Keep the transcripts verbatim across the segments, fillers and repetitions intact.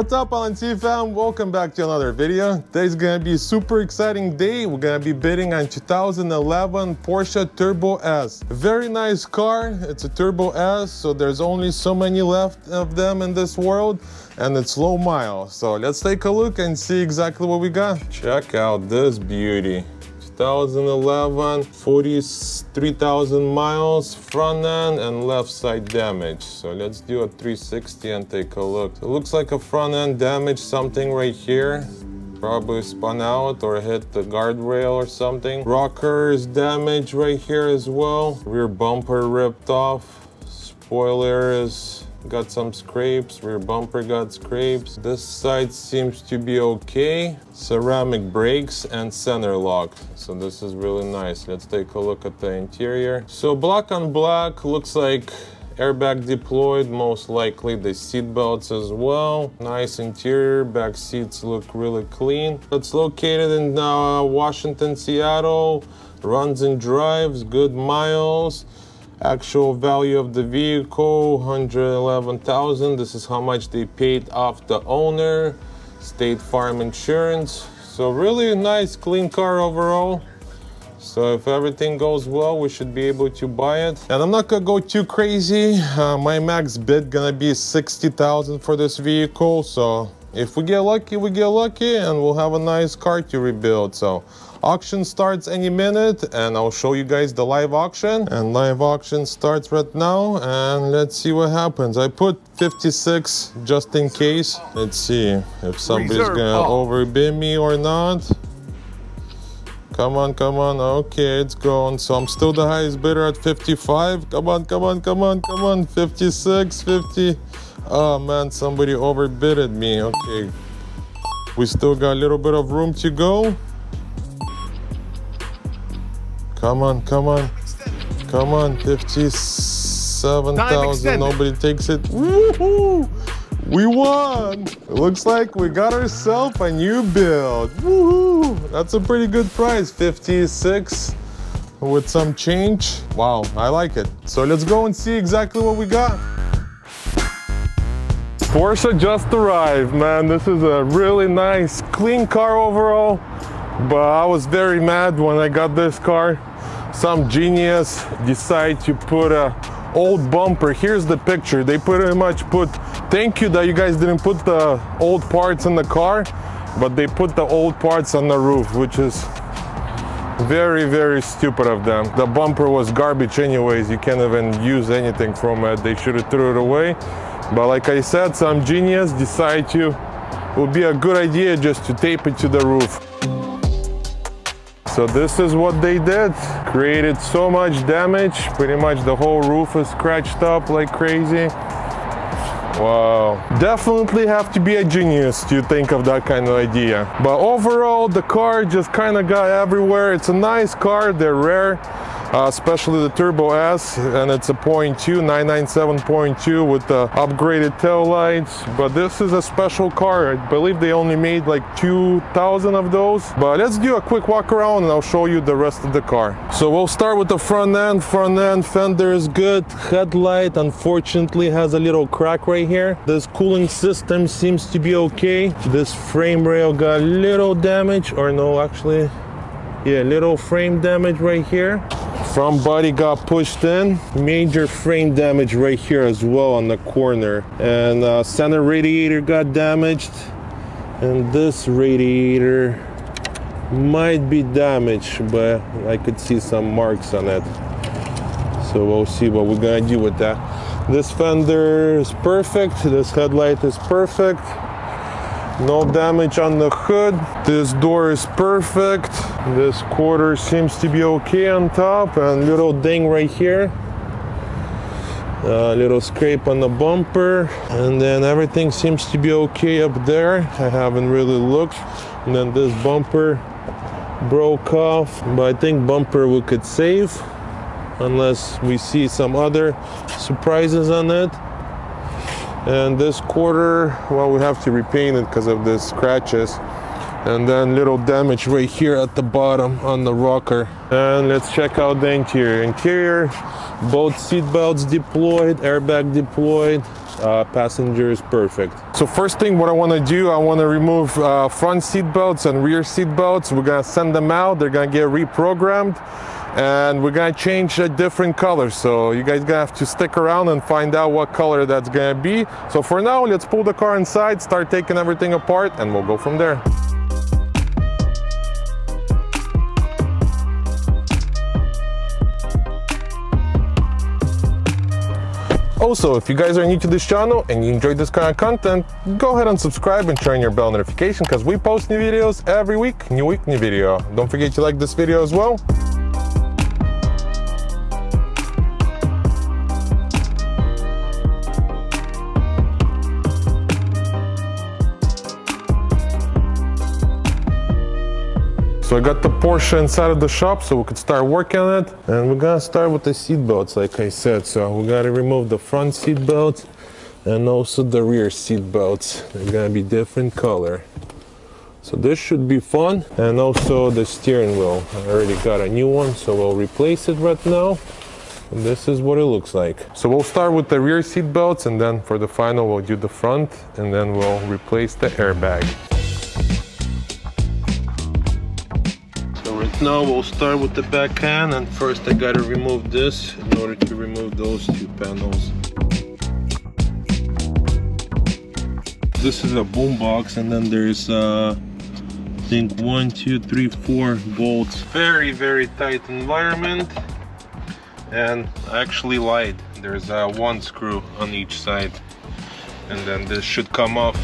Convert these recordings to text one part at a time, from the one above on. What's up, Alan T fam? Welcome back to another video. Today's gonna be a super exciting day. We're gonna be bidding on two thousand eleven Porsche Turbo S. Very nice car. It's a Turbo S, so there's only so many left of them in this world, and it's low mile. So let's take a look and see exactly what we got. Check out this beauty. twenty eleven, forty-three thousand miles, front end and left side damage. So let's do a three sixty and take a look. So it looks like a front end damage, something right here. Probably spun out or hit the guardrail or something. Rockers damage right here as well. Rear bumper ripped off. Spoiler is got some scrapes. Rear bumper got scrapes. This side seems to be okay. Ceramic brakes and center lock, so this is really nice. Let's take a look at the interior. So black on black, looks like airbag deployed, most likely the seat belts as well. Nice interior, back seats look really clean. It's located in uh, Washington, Seattle. Runs and drives, good miles. Actual value of the vehicle, one hundred eleven thousand dollars. This is how much they paid off the owner. State Farm Insurance. So really nice, clean car overall. So if everything goes well, we should be able to buy it. And I'm not gonna go too crazy. Uh, my max bid gonna be sixty thousand dollars for this vehicle. So if we get lucky, we get lucky, and we'll have a nice car to rebuild. So auction starts any minute, and I'll show you guys the live auction. And live auction starts right now, and let's see what happens. I put fifty-six just in case. Let's see if somebody's gonna overbid me or not. Come on, come on. Okay, it's gone. So I'm still the highest bidder at fifty-five. Come on, come on, come on, come on. fifty-six, fifty. Oh man, somebody overbidded me. Okay, we still got a little bit of room to go. Come on, come on, come on, fifty-seven thousand, nobody takes it. Woohoo! We won! It looks like we got ourselves a new build. Woohoo! That's a pretty good price, fifty-six with some change. Wow, I like it. So let's go and see exactly what we got. Porsche just arrived, man. This is a really nice, clean car overall. But I was very mad when I got this car. Some genius decided to put a old bumper. Here's the picture. They pretty much put, thank you that you guys didn't put the old parts in the car, but they put the old parts on the roof, which is very, very stupid of them. The bumper was garbage anyways. You can't even use anything from it. They should have threw it away. But like I said, some genius decided to, it would be a good idea just to tape it to the roof. So this is what they did. Created so much damage. Pretty much the whole roof is scratched up like crazy. Wow. Definitely have to be a genius to think of that kind of idea. But overall, the car just kind of got everywhere. It's a nice car. They're rare, uh, especially the Turbo S. And it's a point two, nine ninety-seven point two with the upgraded taillights. But this is a special car. I believe they only made like two thousand of those. But let's do a quick walk around and I'll show you the rest of the car. So we'll start with the front end. Front end fender is good. Headlight unfortunately has a little crack right here. Here. This cooling system seems to be okay. This frame rail got a little damage, or no, actually, yeah, little frame damage right here. Front body got pushed in. Major frame damage right here as well on the corner. And uh, center radiator got damaged. And this radiator might be damaged, but I could see some marks on it. So we'll see what we're gonna do with that. This fender is perfect. This headlight is perfect. No damage on the hood. This door is perfect. This quarter seems to be okay on top, and little ding right here. A little scrape on the bumper, and then everything seems to be okay up there. I haven't really looked. And then this bumper broke off, but I think bumper we could save. Unless we see some other surprises on it. And this quarter, well, we have to repaint it because of the scratches. And then little damage right here at the bottom on the rocker. And let's check out the interior. Interior, both seat belts deployed, airbag deployed, uh, passengers perfect. So first thing what I want to do, I want to remove uh, front seat belts and rear seat belts. We're going to send them out, they're going to get reprogrammed, and we're going to change a different color. So you guys going to have to stick around and find out what color that's going to be. So for now, let's pull the car inside, start taking everything apart, and we'll go from there. Also, if you guys are new to this channel and you enjoy this kind of content, go ahead and subscribe and turn your bell notification, because we post new videos every week, new week, new video. Don't forget to like this video as well. So I got the Porsche inside of the shop, so we could start working on it. And we're gonna start with the seat belts, like I said. So we gotta remove the front seat belts and also the rear seat belts. They're gonna be different color. So this should be fun. And also the steering wheel. I already got a new one, so we'll replace it right now. And this is what it looks like. So we'll start with the rear seat belts, and then for the final, we'll do the front, and then we'll replace the airbag. Now we'll start with the back end, and first I gotta remove this in order to remove those two panels. This is a boom box, and then there's uh, I think one, two, three, four bolts. Very, very tight environment, and I actually lied. There's uh, one screw on each side, and then this should come off.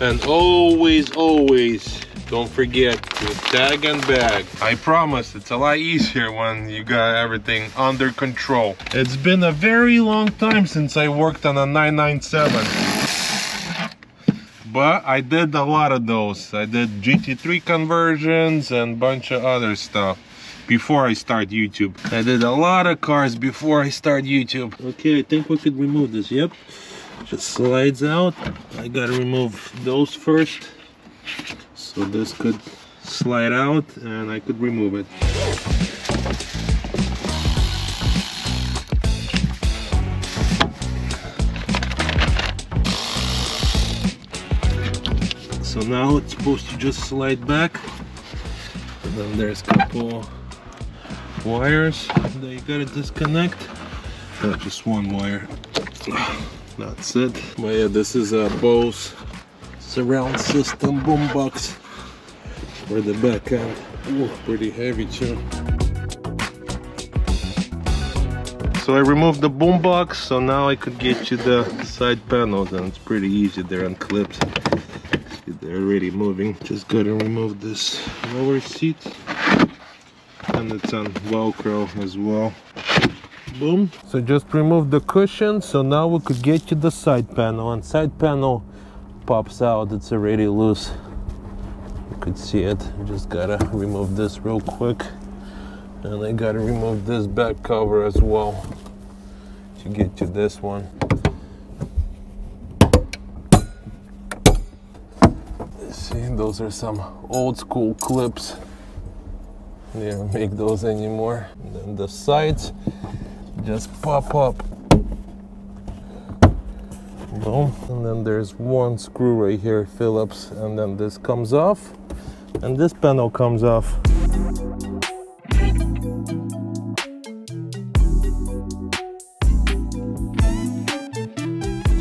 And always, always don't forget to tag and bag. I promise it's a lot easier when you got everything under control. It's been a very long time since I worked on a nine nine seven. But I did a lot of those. I did G T three conversions and a bunch of other stuff before I start YouTube. I did a lot of cars before I start YouTube. Okay, I think we could remove this, yep. Just slides out. I gotta remove those first, so this could slide out and I could remove it. So now it's supposed to just slide back, and then there's a couple wires that you gotta disconnect. Not just one wire. That's it. But yeah, this is a Bose surround system boombox for the back end. Ooh, pretty heavy too. So I removed the boombox, so now I could get you the side panels, and it's pretty easy. They're unclipped. They're already moving. Just gotta remove this lower seat, and it's on Velcro as well. Boom. So just remove the cushion, so now we could get you the side panel, and side panel pops out, it's already loose. You could see it. Just gotta remove this real quick, and I gotta remove this back cover as well to get to this one. See, those are some old school clips. They don't make those anymore. And then the sides just pop up. Boom. And then there's one screw right here, Phillips, and then this comes off, and this panel comes off.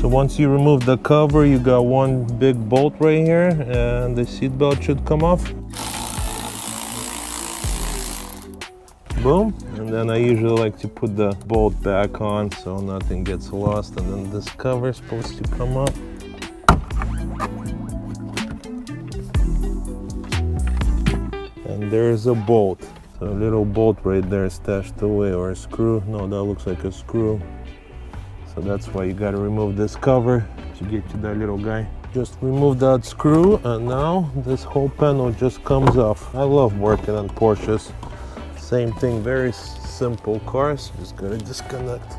So once you remove the cover, you got one big bolt right here, and the seat belt should come off. Boom. And then I usually like to put the bolt back on so nothing gets lost, and then this cover is supposed to come up. And there's a bolt, so a little bolt right there stashed away, or a screw. No, that looks like a screw. So that's why you gotta remove this cover to get to that little guy. Just remove that screw, and now this whole panel just comes off. I love working on Porsches. Same thing, very simple cars. Just gotta disconnect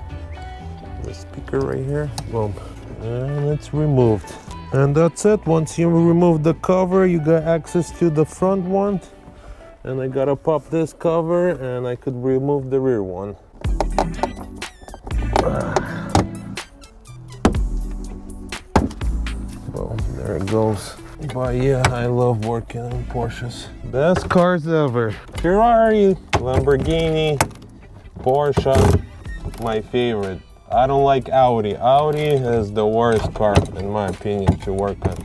the speaker right here. Boom. And it's removed. And that's it. Once you remove the cover, you got access to the front one. And I gotta pop this cover, and I could remove the rear one. There it goes. But yeah, I love working on Porsches. Best cars ever. Ferrari, Lamborghini, Porsche, my favorite. I don't like Audi. Audi is the worst car, in my opinion, to work on.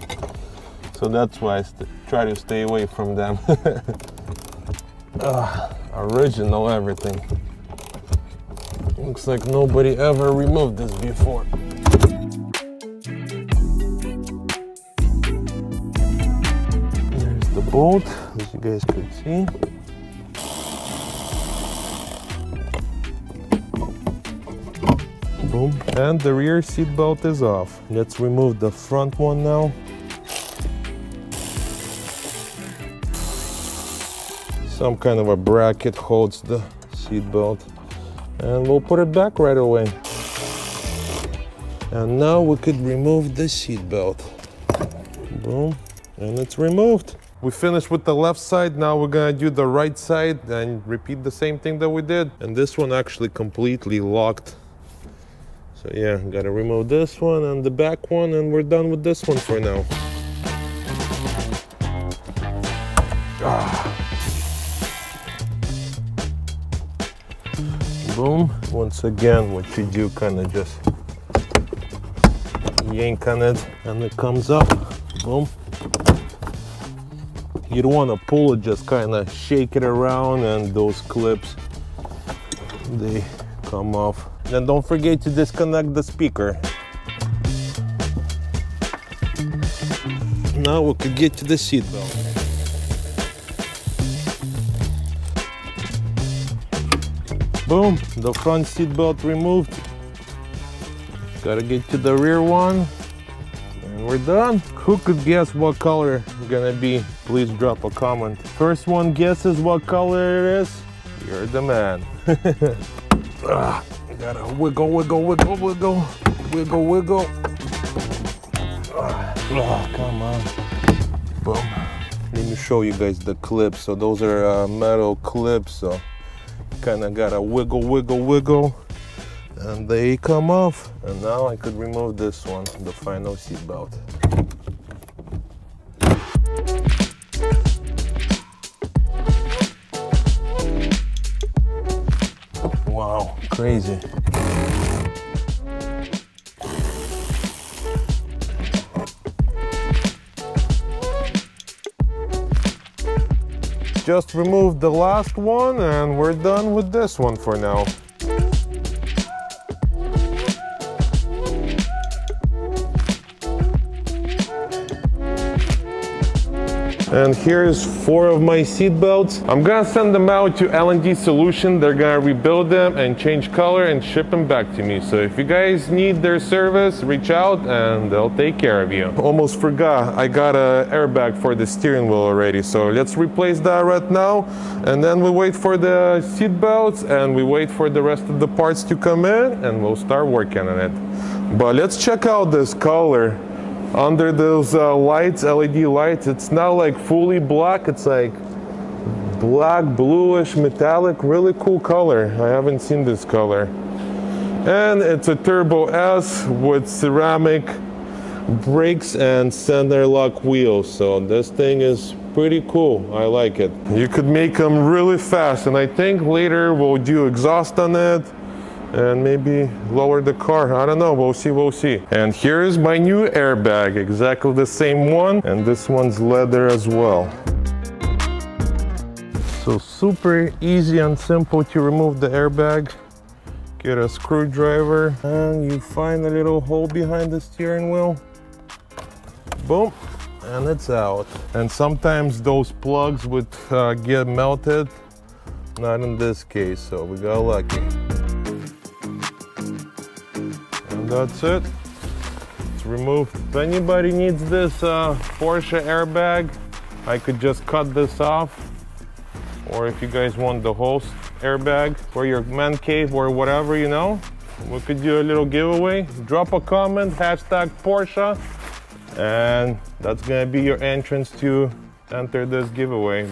So that's why I try to stay away from them. uh, original everything. Looks like nobody ever removed this before. There's the bolt, as you guys could see. Boom. And the rear seat belt is off. Let's remove the front one now. Some kind of a bracket holds the seat belt. And we'll put it back right away. And now we could remove the seat belt. Boom. And it's removed. We finished with the left side. Now we're gonna do the right side and repeat the same thing that we did. And this one actually completely locked. So yeah, gotta remove this one and the back one, and we're done with this one for now. Ah. Boom. Once again, what you do, kind of just yank on it and it comes up. Boom. You don't want to pull it, just kind of shake it around, and those clips, they come off. And don't forget to disconnect the speaker. Now we could get to the seat belt. Boom, the front seat belt removed. Gotta get to the rear one. And we're done. Who could guess what color it's gonna be? Please drop a comment. First one guesses what color it is, you're the man. ah. Gotta wiggle, wiggle, wiggle, wiggle, wiggle, wiggle. Oh, come on. Boom. Let me show you guys the clips. So those are uh, metal clips. So kind of gotta wiggle, wiggle, wiggle. And they come off. And now I could remove this one, the final seat belt. Wow, crazy. Just removed the last one and we're done with this one for now. And here's four of my seat belts. I'm gonna send them out to L D Solution. They're gonna rebuild them and change color and ship them back to me. So if you guys need their service, reach out and they'll take care of you. Almost forgot, I got an airbag for the steering wheel already. So let's replace that right now. And then we wait for the seat belts and we wait for the rest of the parts to come in and we'll start working on it. But let's check out this color. Under those uh, lights, L E D lights, it's not like fully black, it's like black, bluish, metallic, really cool color. I haven't seen this color. And it's a Turbo S with ceramic brakes and center lock wheels. So this thing is pretty cool, I like it. You could make them really fast, and I think later we'll do exhaust on it. And maybe lower the car, I don't know, we'll see, we'll see. And here is my new airbag, exactly the same one, and this one's leather as well. So super easy and simple to remove the airbag. Get a screwdriver and you find a little hole behind the steering wheel. Boom, and it's out. And sometimes those plugs would uh, get melted, not in this case, so we got lucky. That's it, it's removed. If anybody needs this uh, Porsche airbag, I could just cut this off. Or if you guys want the whole airbag for your man cave or whatever, you know, we could do a little giveaway. Drop a comment, hashtag Porsche, and that's gonna be your entrance to enter this giveaway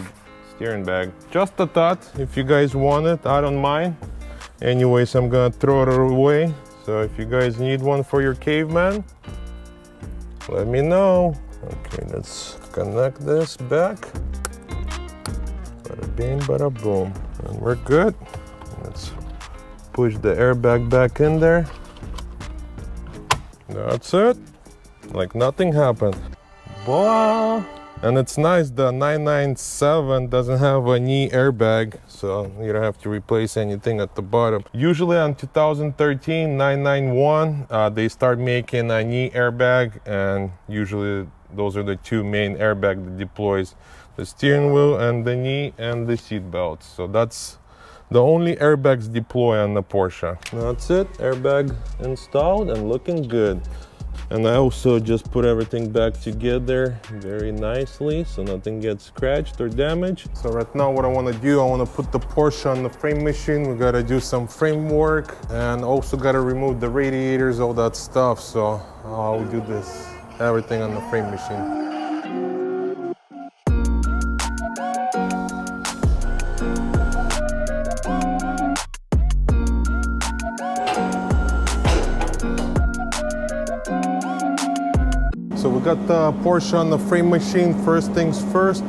steering bag. Just a thought, if you guys want it, I don't mind. Anyways, I'm gonna throw it away. So if you guys need one for your caveman, let me know. Okay, let's connect this back. Bada bing, bada boom. And we're good. Let's push the airbag back in there. That's it. Like nothing happened. Voila! And it's nice the nine nine seven doesn't have a knee airbag, so you don't have to replace anything at the bottom. Usually on two thousand thirteen nine nine one, uh, they start making a knee airbag, and usually those are the two main airbags that deploys the steering wheel and the knee and the seat belt. So that's the only airbags deploy on the Porsche. That's it, airbag installed and looking good. And I also just put everything back together very nicely so nothing gets scratched or damaged. So right now what I want to do, I want to put the Porsche on the frame machine. We got to do some framework and also got to remove the radiators, all that stuff. So I'll do this, everything on the frame machine. So we got the Porsche on the frame machine. First things first,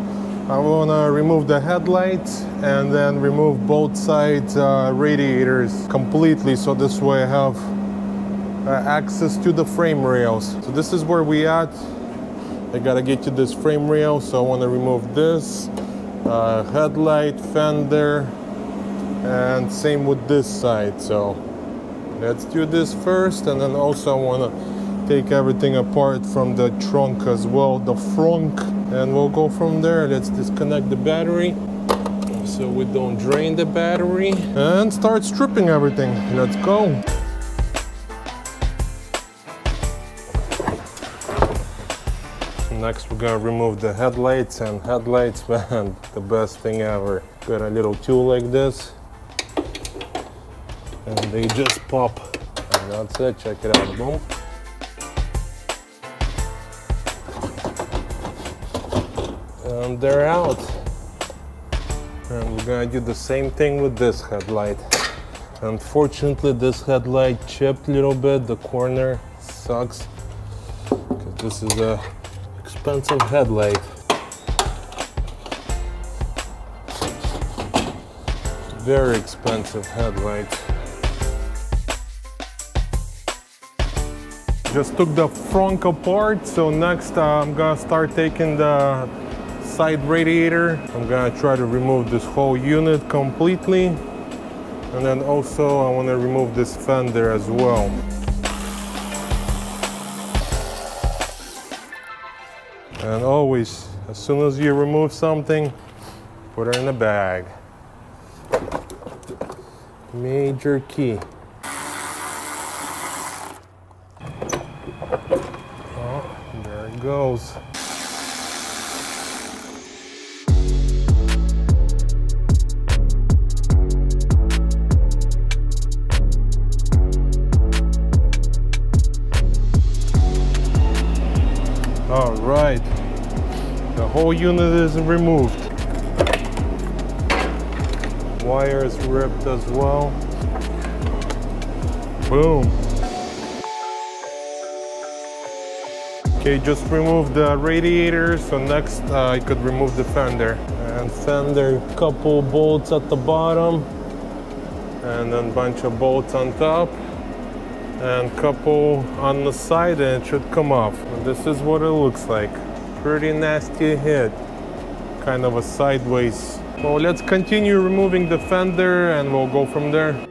I want to remove the headlights and then remove both sides uh, radiators completely, so this way I have uh, access to the frame rails. So this is where we at. I gotta get to this frame rail, so I want to remove this uh, headlight, fender, and same with this side. So let's do this first, and then also I want to take everything apart from the trunk as well, the frunk, and we'll go from there. Let's disconnect the battery so we don't drain the battery and start stripping everything. Let's go. Next we're gonna remove the headlights, and headlights, man, the best thing ever. Got a little tool like this and they just pop, and that's it. Check it out. Boom. And they're out. And we're gonna do the same thing with this headlight. Unfortunately, this headlight chipped a little bit. The corner sucks because this is a expensive headlight. Very expensive headlight. Just took the front apart. So next, uh, I'm gonna start taking the side radiator. I'm gonna try to remove this whole unit completely, and then also I want to remove this fender as well. And always, as soon as you remove something, put it in a bag. Major key. Oh, there it goes. All right, the whole unit is removed. Wires ripped as well. Boom. Okay, just remove the radiator. So next uh, I could remove the fender. And fender, couple bolts at the bottom, and then bunch of bolts on top, and couple on the side, and it should come off. And this is what it looks like. Pretty nasty hit, kind of a sideways. So let's continue removing the fender and we'll go from there.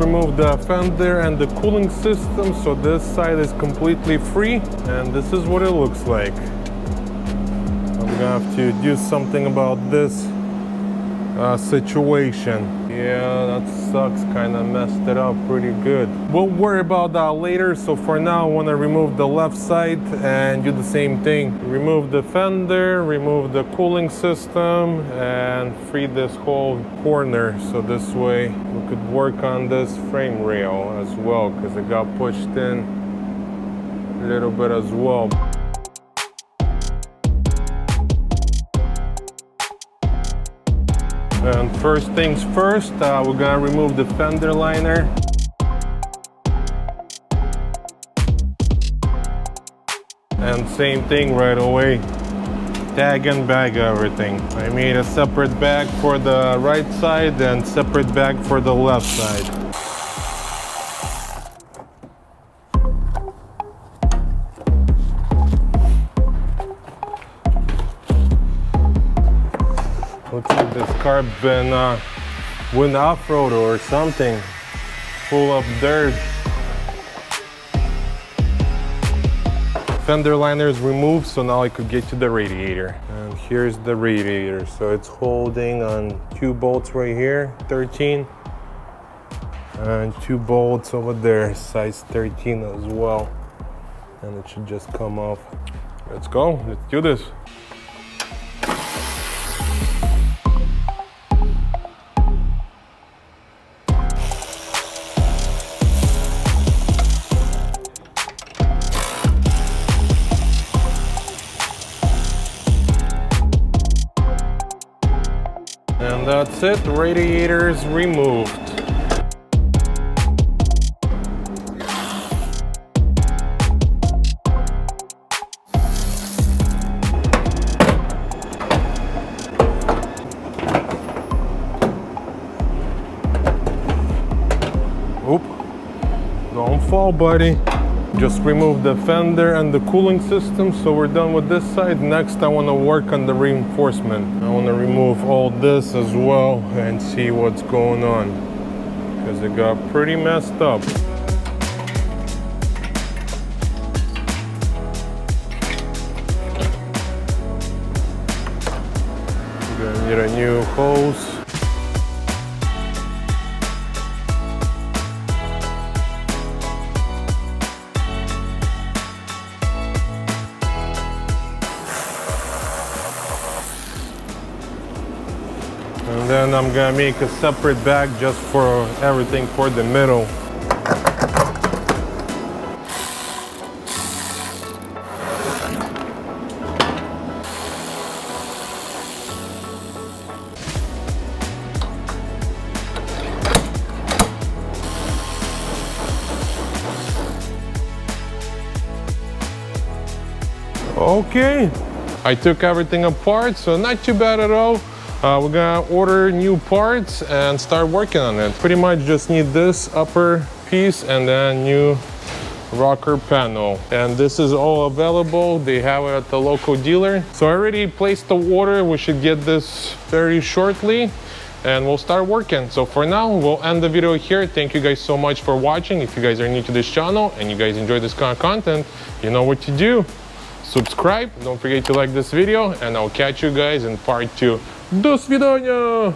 Remove the fender and the cooling system, so this side is completely free, and this is what it looks like. I'm gonna have to do something about this uh, situation. Yeah, that sucks. Kind of messed it up pretty good. We'll worry about that later. So for now, I want to remove the left side and do the same thing. Remove the fender, remove the cooling system, and free this whole corner. So this way we could work on this frame rail as well, because it got pushed in a little bit as well. And first things first, uh, we're gonna remove the fender liner. And same thing right away. Tag and bag everything. I made a separate bag for the right side and separate bag for the left side. Car been uh, went off-road or something, full of dirt. Fender liner is removed, so now I could get to the radiator. And here's the radiator, so it's holding on two bolts right here, thirteen, and two bolts over there, size thirteen as well, and it should just come off. Let's go, let's do this. That's it, the radiator is removed. Oop, don't fall, buddy. Just remove the fender and the cooling system, so we're done with this side. Next, I want to work on the reinforcement. I want to remove all this as well and see what's going on, because it got pretty messed up. We're gonna need a new hose. And then I'm gonna make a separate bag just for everything for the middle. Okay, I took everything apart, so not too bad at all. Uh, we're gonna order new parts and start working on it. Pretty much just need this upper piece and then new rocker panel. And this is all available. They have it at the local dealer. So I already placed the order. We should get this very shortly and we'll start working. So for now, we'll end the video here. Thank you guys so much for watching. If you guys are new to this channel and you guys enjoy this kind of content, you know what to do. Subscribe, don't forget to like this video, and I'll catch you guys in part two. До свидания!